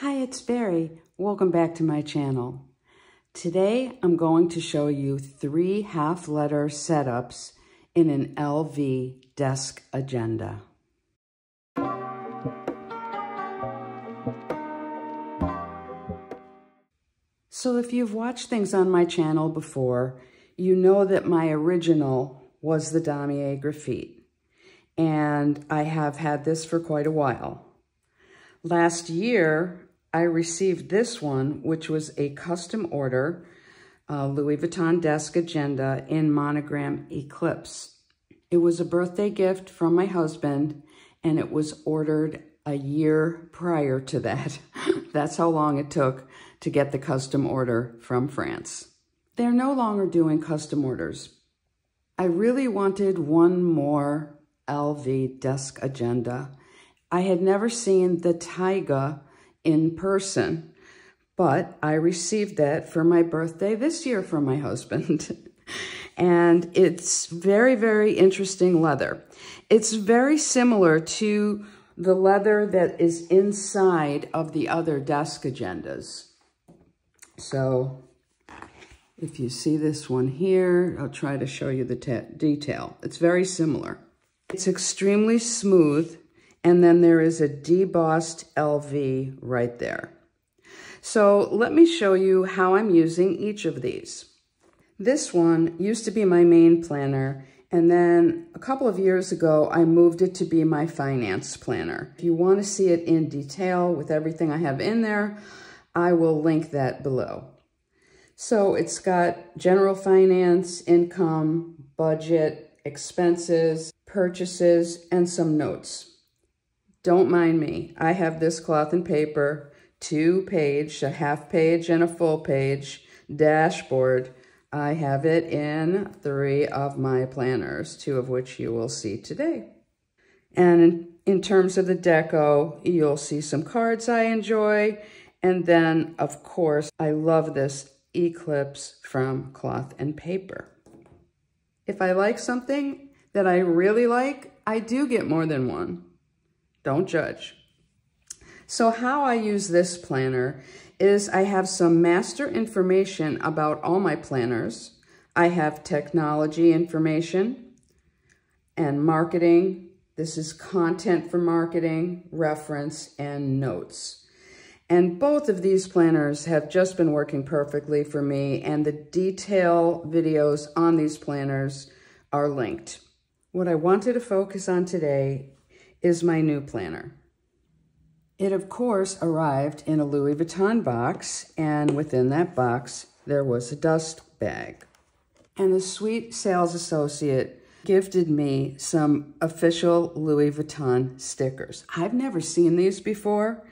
Hi, it's Barry. Welcome back to my channel. Today, I'm going to show you three half-letter setups in an LV desk agenda. So if you've watched things on my channel before, you know that my original was the Damier Graphite, and I have had this for quite a while. Last year, I received this one, which was a custom order, Louis Vuitton desk agenda in Monogram Eclipse. It was a birthday gift from my husband, and it was ordered a year prior to that. That's how long it took to get the custom order from France. They're no longer doing custom orders. I really wanted one more LV desk agenda. I had never seen the Taiga in person, but I received that for my birthday this year from my husband. And it's very, very interesting leather. It's very similar to the leather that is inside of the other desk agendas. So if you see this one here, I'll try to show you the detail. It's very similar. It's extremely smooth. And then there is a debossed LV right there. So let me show you how I'm using each of these. This one used to be my main planner, and then a couple of years ago, I moved it to be my finance planner. If you want to see it in detail with everything I have in there, I will link that below. So it's got general finance, income, budget, expenses, purchases, and some notes. Don't mind me. I have this Cloth and Paper 2-page, a half page and a full page dashboard. I have it in 3 of my planners, 2 of which you will see today. And in terms of the deco, you'll see some cards I enjoy. And then, of course, I love this Eclipse from Cloth and Paper. If I like something that I really like, I do get more than one. Don't judge. So how I use this planner is I have some master information about all my planners. I have technology information and marketing. This is content for marketing, reference, and notes. And both of these planners have just been working perfectly for me, and the detail videos on these planners are linked. What I wanted to focus on today is my new planner. It of course arrived in a Louis Vuitton box, and within that box there was a dust bag. And a sweet sales associate gifted me some official Louis Vuitton stickers. I've never seen these before,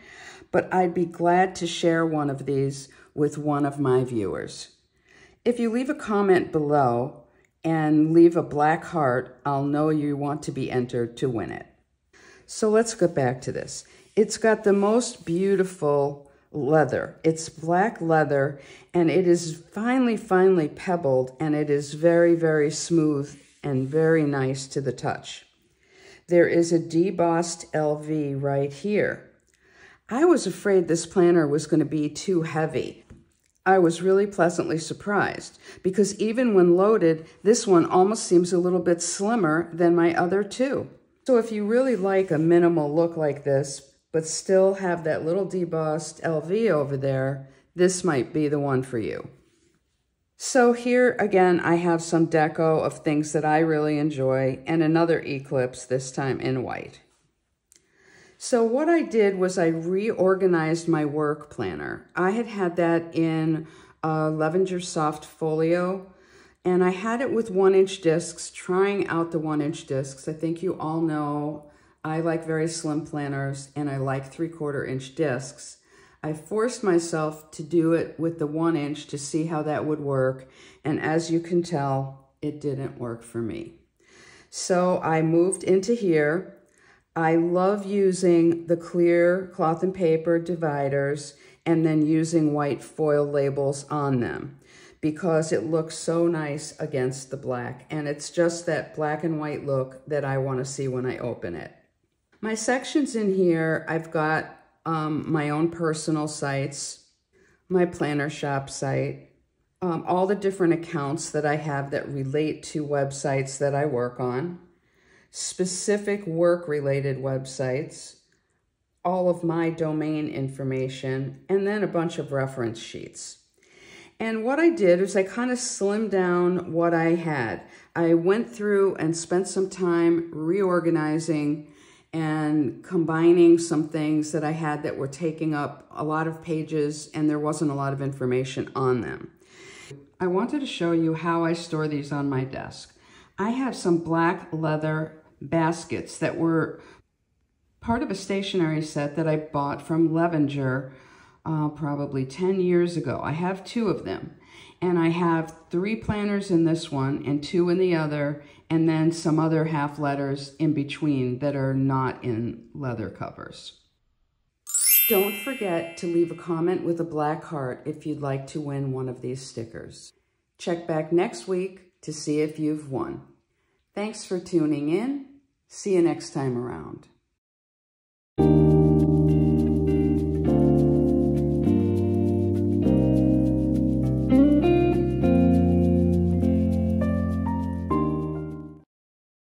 but I'd be glad to share one of these with one of my viewers. If you leave a comment below and leave a black heart, I'll know you want to be entered to win it. So let's get back to this. It's got the most beautiful leather. It's black leather, and it is finely pebbled, and it is very, very smooth and very nice to the touch. There is a debossed LV right here. I was afraid this planner was going to be too heavy. I was really pleasantly surprised, because even when loaded, this one almost seems a little bit slimmer than my other two. So if you really like a minimal look like this, but still have that little debossed LV over there, this might be the one for you. So here again, I have some deco of things that I really enjoy, and another Eclipse, this time in white. So what I did was I reorganized my work planner. I had that in a Levenger soft folio, and I had it with 1-inch discs, trying out the 1-inch discs. I think you all know I like very slim planners, and I like 3/4-inch discs. I forced myself to do it with the 1-inch to see how that would work. And as you can tell, it didn't work for me. So I moved into here. I love using the clear Cloth and Paper dividers and then using white foil labels on them, because it looks so nice against the black, and it's just that black and white look that I want to see when I open it. My sections in here, I've got my own personal sites, my planner shop site, all the different accounts that I have that relate to websites that I work on, specific work-related websites, all of my domain information, and then a bunch of reference sheets. And what I did is I kind of slimmed down what I had. I went through and spent some time reorganizing and combining some things that I had that were taking up a lot of pages and there wasn't a lot of information on them. I wanted to show you how I store these on my desk. I have some black leather baskets that were part of a stationery set that I bought from Levenger probably 10 years ago. I have two of them, and I have three planners in this one and two in the other, and then some other half letters in between that are not in leather covers. Don't forget to leave a comment with a black heart if you'd like to win one of these stickers. Check back next week to see if you've won. Thanks for tuning in. See you next time around.